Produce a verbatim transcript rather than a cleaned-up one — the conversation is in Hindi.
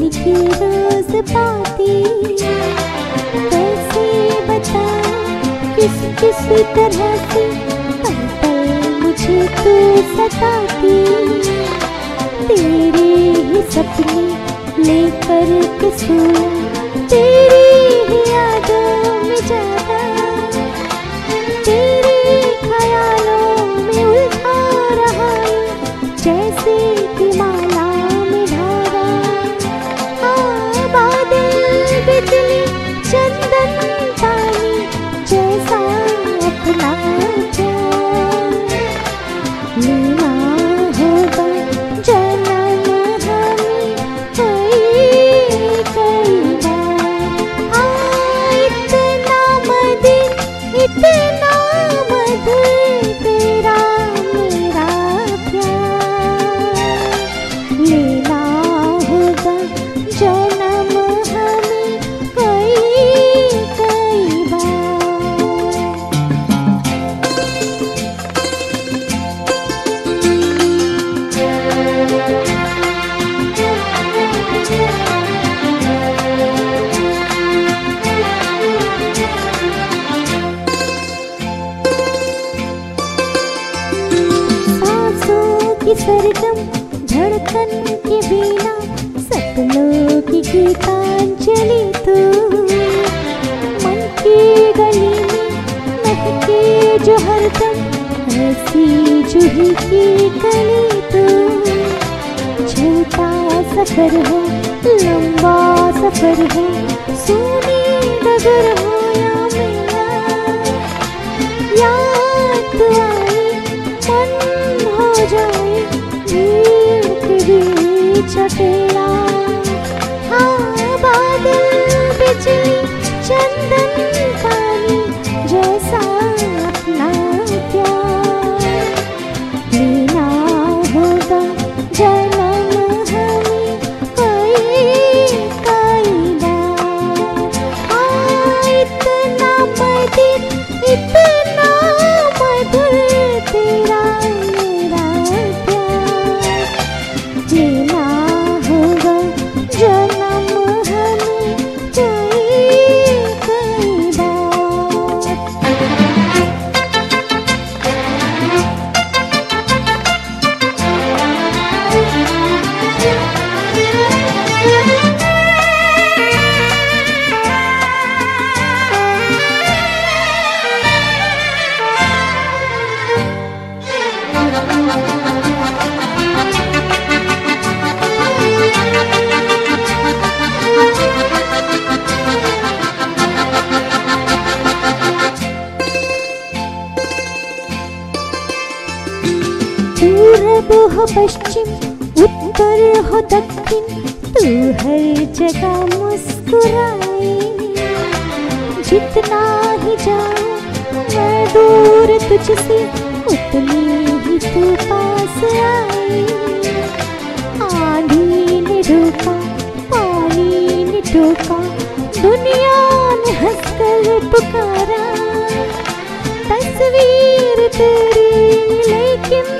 लिखे रोज पाती, कैसे बता किस किस तरह से पल पल मुझे तू सताती। तेरे ही सपने लेकर के सोया, तेरी ही यादों में जागा, तेरे ख्यालों में उलझा रहा जैसे कि माला में धागा। हाँ, बादल बिजली चंदन पानी जैसा अपना जान लेना होगा। इतना मधुर तेरा मेरा प्यार, लेना होगा जन्म हमें कई कई बार। सरगम धड़कन के बिना सपनों की गीतांजलि तू, मन की गली में महके जो हरदम ऐसी जूही की कली तू। छोटा सफर हो लंबा सफर हो, सोने डगर हो या मेरा, याद तू आए मन हो जाए चपेरा। हाँ, बादल बिजली चंदन पानी जैसा अपना प्यार, लेना होगा जन्म हमें कई कई बार। हाँ, इतना मधुर इतना मधुर तेरा मेरा प्यार, लेना पूरब हो पश्चिम उत्तर हो दक्षिण, तू हर जगह मुस्कुराए। जितना ही जाऊं मैं दूर तुझसे, उतनी ही तू पास आए। आंधी ने रोका पानी ने टोका, दुनिया ने हंसकर पुकारा। तस्वीर तेरी लेकिन